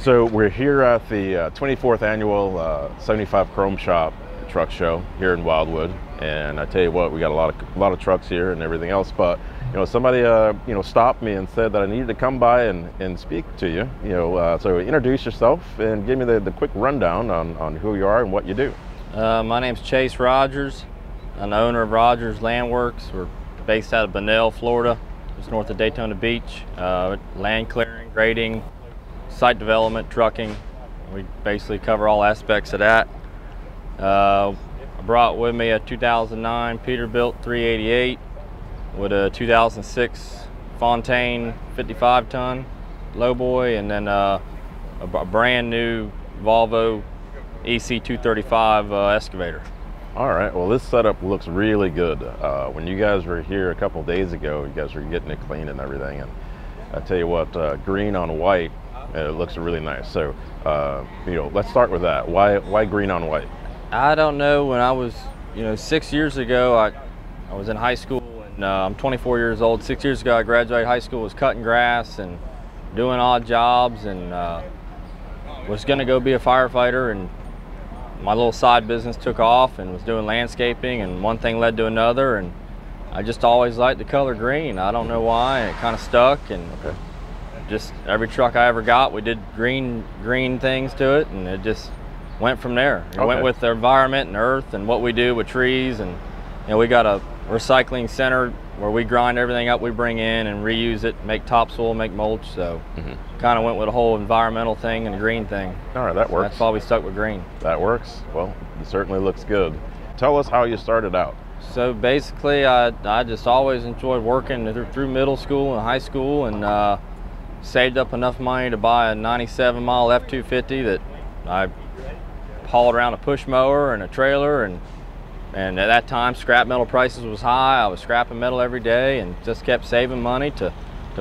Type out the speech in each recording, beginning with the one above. So we're here at the 24th annual 75 Chrome Shop truck show here in Wildwood, and I tell you what, we got a lot of trucks here and everything else, but you know, somebody stopped me and said that I needed to come by and speak to you, so introduce yourself and give me the quick rundown on who you are and what you do. My name's Chase Rogers. I'm the owner of Rogers Landworks. We're based out of Bunnell, Florida, just north of Daytona Beach. Land clearing, grading, site development, trucking. We basically cover all aspects of that. I brought with me a 2009 Peterbilt 388 with a 2006 Fontaine 55 ton lowboy, and then a brand new Volvo EC 235 excavator. All right, well, this setup looks really good. When you guys were here a couple days ago, you guys were getting it cleaned and everything, and I tell you what, green on white, it looks really nice. So let's start with that. Why green on white? I don't know. When I was 6 years ago, I was in high school, and I'm 24 years old. 6 years ago I graduated high school, was cutting grass and doing odd jobs, and was gonna go be a firefighter, and my little side business took off and was doing landscaping, and one thing led to another, and I just always liked the color green. I don't know why, and it kind of stuck, and okay. Just every truck I ever got, we did green things to it, and it just went from there. It okay. Went with the environment and earth and what we do with trees, and we got a recycling center where we grind everything up we bring in and reuse it, make topsoil, make mulch, so mm-hmm. Kind of went with a whole environmental thing and a green thing. All right, that works. That's why we stuck with green. That works. Well, it certainly looks good. Tell us how you started out. So basically, I just always enjoyed working through middle school and high school, and saved up enough money to buy a 97 mile F-250 that I hauled around a push mower and a trailer, and at that time scrap metal prices was high. I was scrapping metal every day and just kept saving money to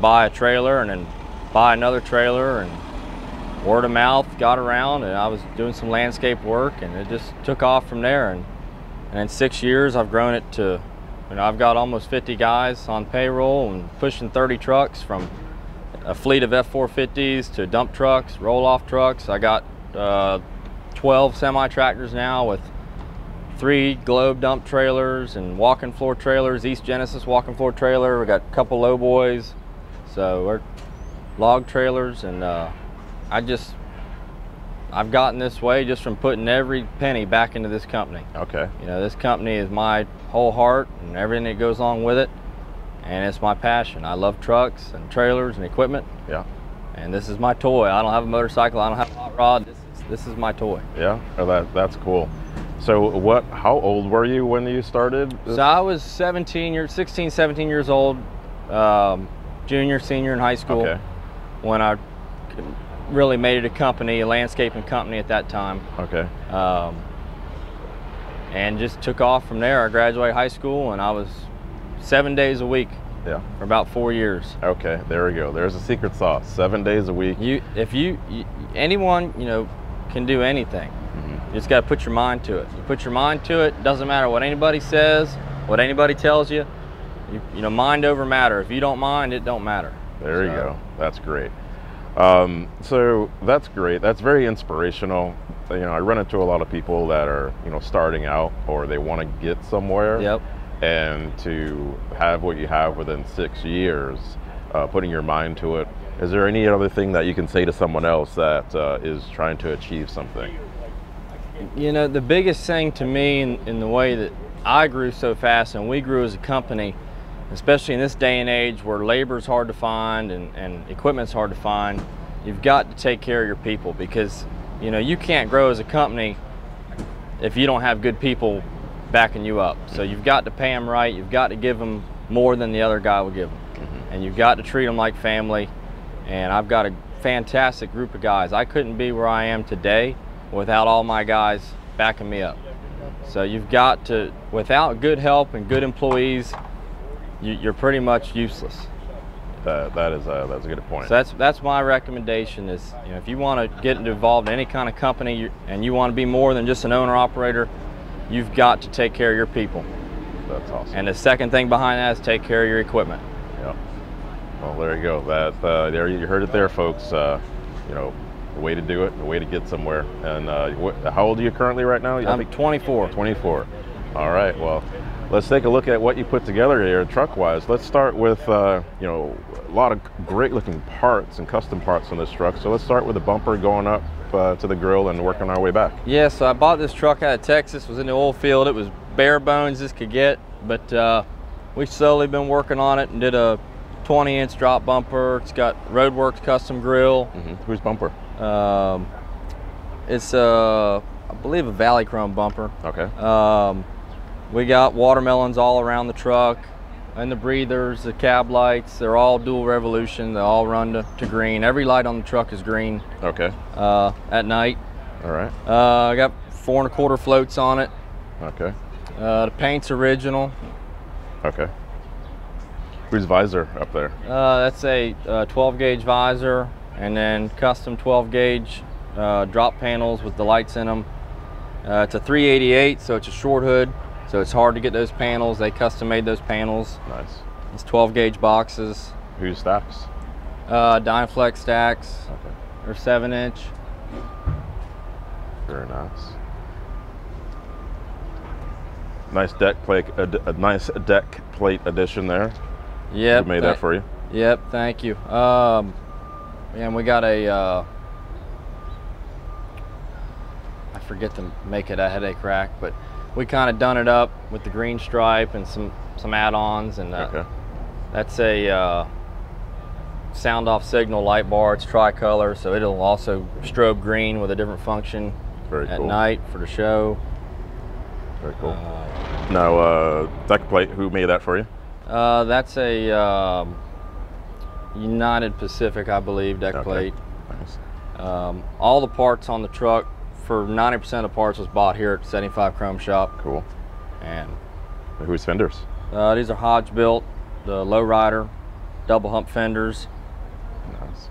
buy a trailer, and then buy another trailer, and word of mouth got around, and I was doing some landscape work, and it just took off from there, and in 6 years I've grown it to, I've got almost 50 guys on payroll and pushing 30 trucks, from a fleet of F-450s to dump trucks, roll-off trucks. I got 12 semi-tractors now with 3 globe dump trailers and walking floor trailers, East Genesis walking floor trailer. We got a couple low boys, so we're log trailers, and I've gotten this way just from putting every penny back into this company. Okay. This company is my whole heart and everything that goes along with it, and it's my passion. I love trucks and trailers and equipment. Yeah. And this is my toy. I don't have a motorcycle, I don't have a hot rod. This is my toy. Yeah, oh, that's cool. So how old were you when you started? So I was 16, 17 years old, junior, senior in high school, okay. When I really made it a landscaping company at that time. Okay. And just took off from there. I graduated high school, and I was 7 days a week. Yeah. For about 4 years. Okay, there we go. There's a secret sauce. 7 days a week. Anyone, can do anything. Mm-hmm. You just got to put your mind to it. You put your mind to it, doesn't matter what anybody says, what anybody tells you. Mind over matter. If you don't mind, it don't matter. There you go. That's great. So that's great. That's very inspirational. I run into a lot of people that are, starting out, or they want to get somewhere. Yep. And to have what you have within 6 years, putting your mind to it. Is there any other thing that you can say to someone else that is trying to achieve something? The biggest thing to me in the way that I grew so fast and we grew as a company, especially in this day and age where labor's hard to find and equipment's hard to find, you've got to take care of your people, because you can't grow as a company if you don't have good people backing you up. So you've got to pay them right, you've got to give them more than the other guy will give them, mm-hmm. And you've got to treat them like family. And I've got a fantastic group of guys. I couldn't be where I am today without all my guys backing me up. So you've got to, without good help and good employees, you're pretty much useless. That's a good point. So that's my recommendation is, if you want to get involved in any kind of company and you want to be more than just an owner-operator, you've got to take care of your people. That's awesome. And the second thing behind that is take care of your equipment. Yeah. Well, there you go. There you heard it there, folks. the way to do it, the way to get somewhere. And how old are you currently right now? I'm 24. 24. All right, well, let's take a look at what you put together here truck-wise. Let's start with, you know, a lot of great-looking parts and custom parts on this truck. So let's start with the bumper going up to the grill and working our way back. Yeah, so I bought this truck out of Texas, was in the oil field. It was bare bones this could get, but we've slowly been working on it and did a 20-inch drop bumper. It's got Roadworks custom grill. Mm-hmm. Whose bumper? It's, I believe, a Valley Chrome bumper. Okay. We got watermelons all around the truck, and the breathers, the cab lights, they're all Dual Revolution. They all run to green. Every light on the truck is green. Okay. At night. All right. I got 4 1/4 floats on it. Okay. The paint's original. Okay. Whose visor up there? That's a 12-gauge visor, and then custom 12-gauge drop panels with the lights in them. It's a 388, so it's a short hood, so it's hard to get those panels. They custom made those panels. Nice. It's 12-gauge boxes. Whose stacks? Dynaflex stacks. Okay. They're 7-inch. Very nice. Nice deck plate. A nice deck plate addition there. Yep. Who made that for you? Yep. Thank you. And we got a. I forget to make it a headache rack, but we kind of done it up with the green stripe and some add-ons, and okay. That's a Sound Off Signal light bar. It's tricolor, so it'll also strobe green with a different function. Very cool. At night for the show. Very cool. Now, deck plate, who made that for you? That's a United Pacific, I believe, deck okay. plate. Nice. All the parts on the truck, for 90% of the parts, was bought here at 75 Chrome Shop. Cool. And whose fenders? These are Hodge built, the lowrider, double hump fenders. Nice.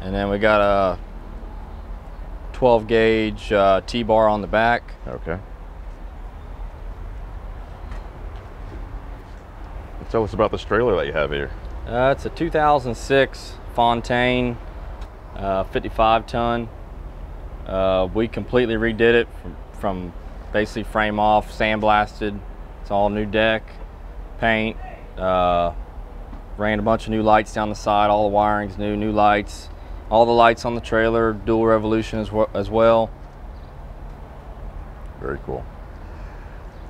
And then we got a 12-gauge T-bar on the back. Okay. Tell us about this trailer that you have here. It's a 2006 Fontaine 55-ton. We completely redid it from basically frame off, sandblasted. It's all new deck, paint. Ran a bunch of new lights down the side. All the wiring's new, new lights. All the lights on the trailer, Dual Revolution as well. Very cool.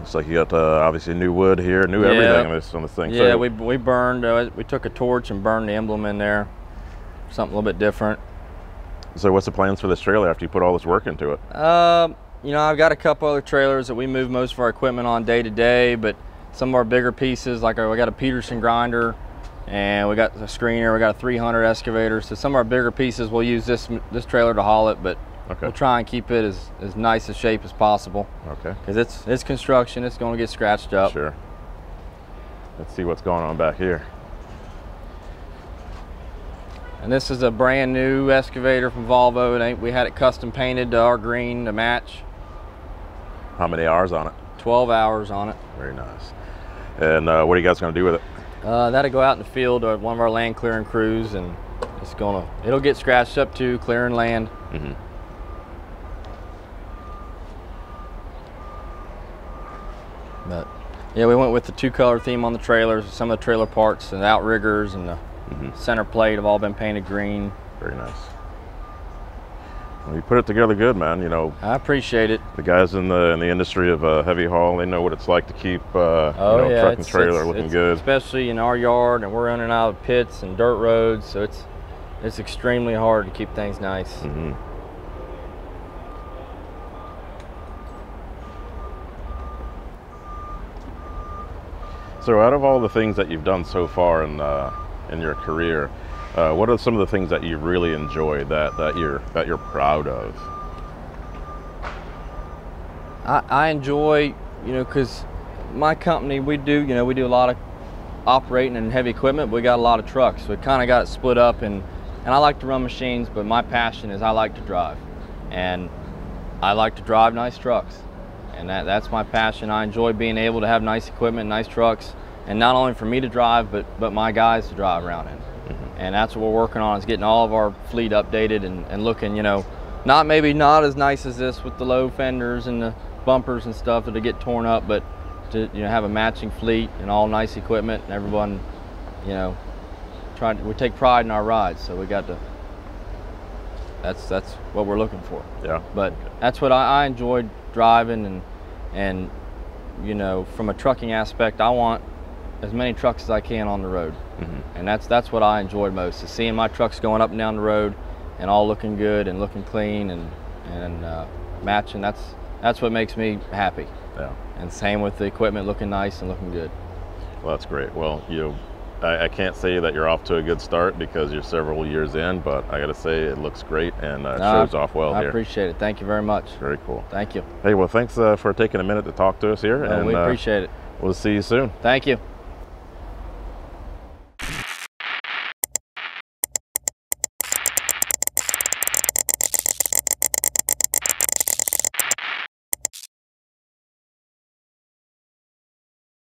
Looks like you got obviously new wood here, new everything on this thing. Yeah, so, we burned, we took a torch and burned the emblem in there. Something a little bit different. So what's the plans for this trailer after you put all this work into it? You know, I've got a couple other trailers that we move most of our equipment on day to day, but some of our bigger pieces, like we got a Peterson grinder, and we got a screener, we got a 300 excavator. So some of our bigger pieces, we'll use this trailer to haul it, but okay. we'll try and keep it as nice a shape as possible. Okay. Because it's construction, it's going to get scratched up. Sure. Let's see what's going on back here. And this is a brand new excavator from Volvo. We had it custom painted to our green to match. How many hours on it? 12 hours on it. Very nice. And what are you guys going to do with it? That'll go out in the field or one of our land clearing crews, and it'll get scratched up too, clearing land. Mm-hmm. But yeah, we went with the 2-color theme on the trailers. Some of the trailer parts and the outriggers and the mm-hmm. center plate have all been painted green. Very nice. Well, you put it together good, man. You know, I appreciate it. The guys in the industry of heavy haul, they know what it's like to keep truck and trailer looking good. Especially in our yard, and we're running out of pits and dirt roads, so it's extremely hard to keep things nice. Mm-hmm. So, out of all the things that you've done so far in your career, what are some of the things that you really enjoy that you're proud of? I enjoy, you know, because my company, we do a lot of operating and heavy equipment. We got a lot of trucks. We kind of got it split up, and I like to run machines, but my passion is I like to drive, and I like to drive nice trucks, and that's my passion. I enjoy being able to have nice equipment, nice trucks, and not only for me to drive, but my guys to drive around in. And that's what we're working on, is getting all of our fleet updated and looking, you know, not maybe not as nice as this with the low fenders and the bumpers and stuff that'll get torn up, but to, you know, have a matching fleet and all nice equipment, and everyone, you know, trying to, we take pride in our rides, so we got to, that's what we're looking for. Yeah. But that's what I enjoyed driving, and you know, from a trucking aspect, I want as many trucks as I can on the road. Mm-hmm. And that's what I enjoyed most, is seeing my trucks going up and down the road and all looking good and looking clean and matching. That's what makes me happy. Yeah. And same with the equipment looking nice and looking good. Well, that's great. Well, I can't say that you're off to a good start because you're several years in, but I got to say it looks great and shows off well here. I appreciate it. Thank you very much. Very cool. Thank you. Hey, well, thanks for taking a minute to talk to us here. We appreciate it. We'll see you soon. Thank you.